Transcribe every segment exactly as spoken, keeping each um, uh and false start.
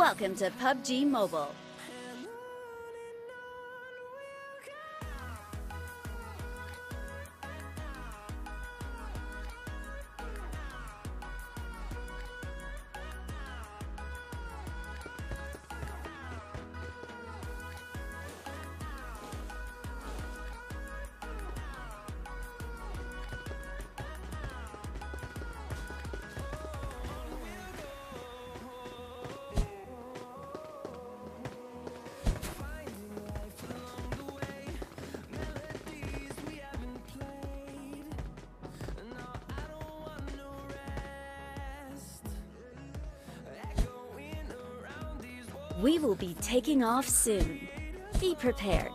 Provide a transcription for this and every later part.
Welcome to P U B G Mobile. We will be taking off soon. Be prepared.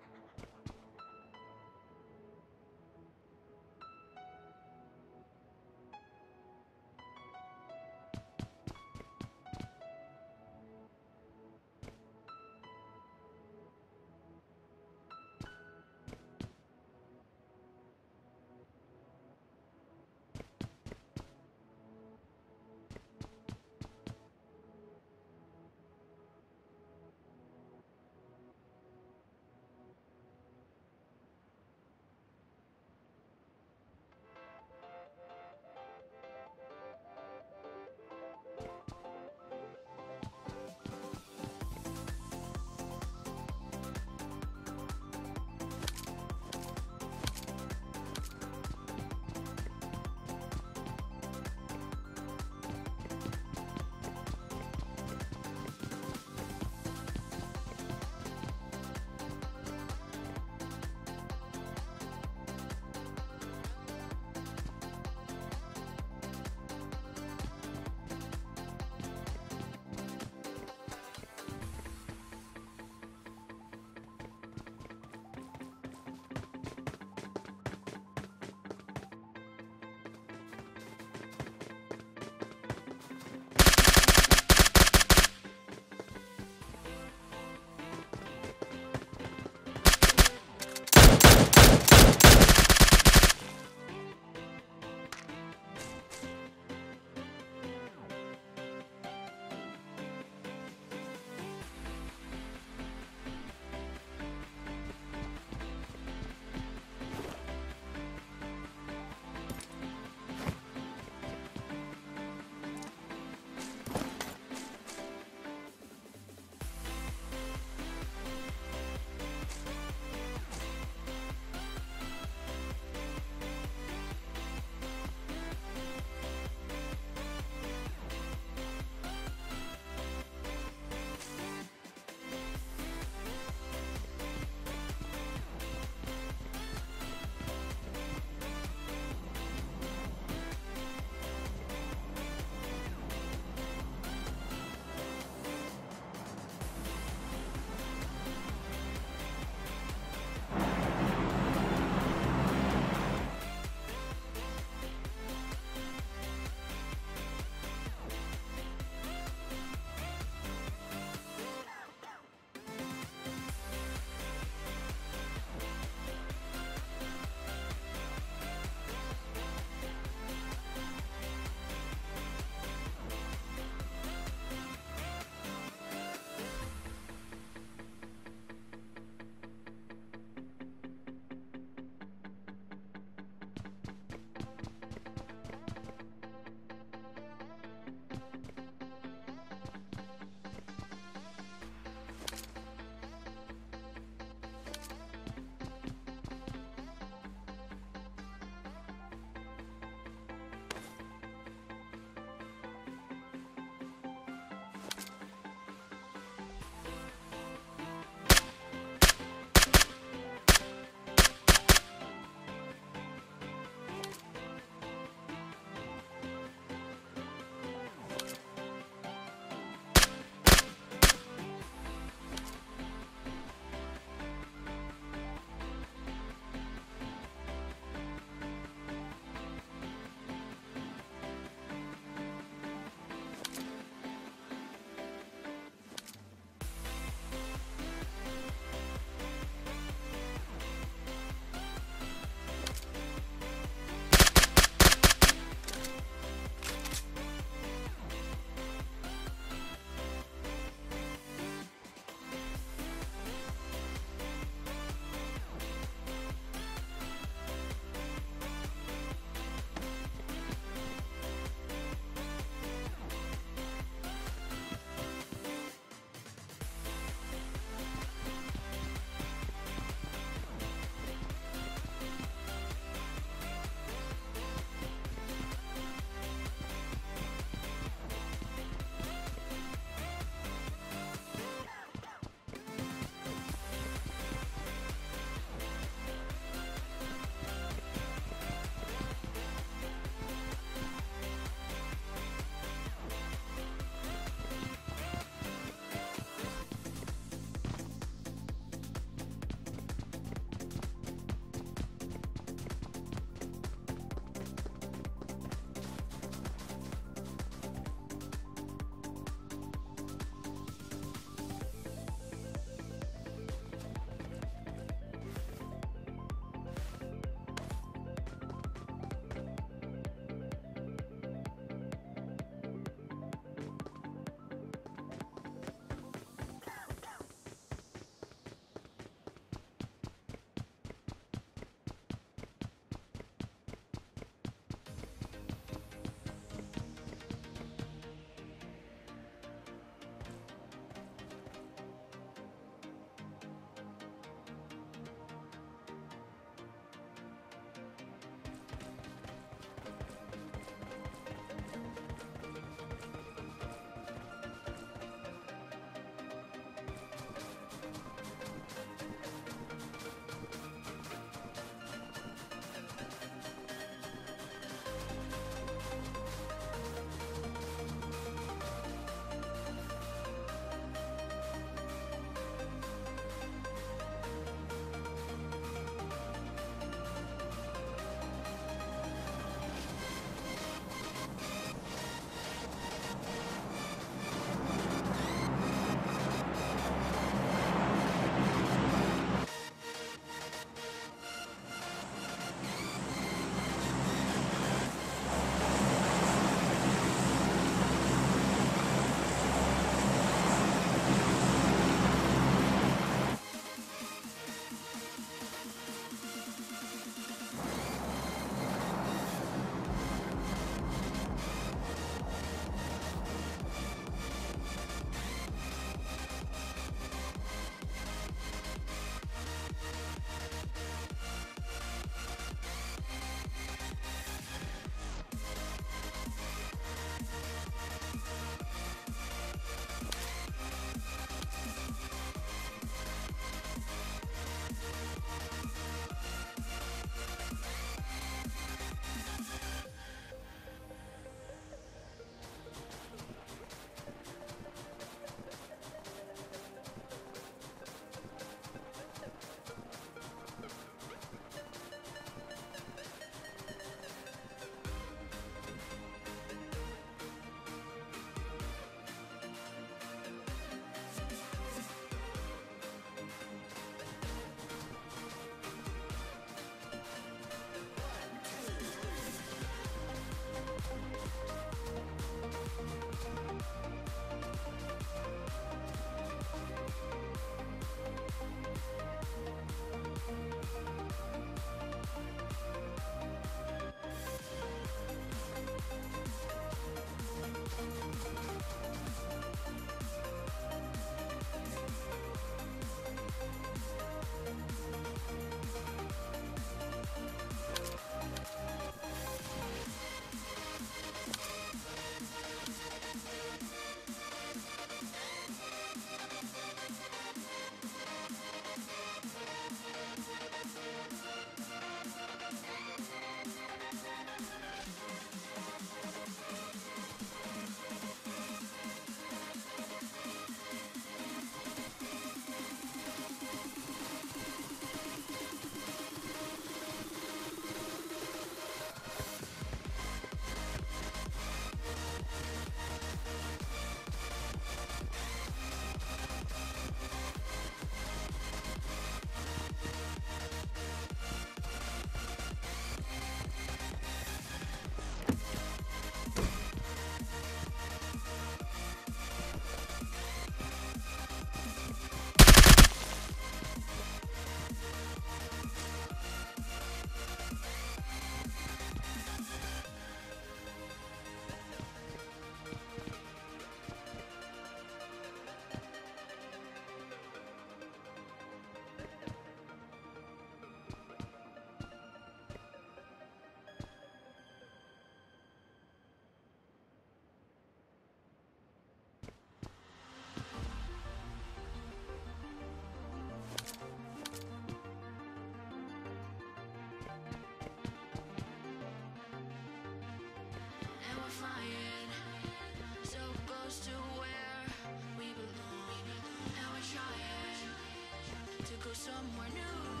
Somewhere new.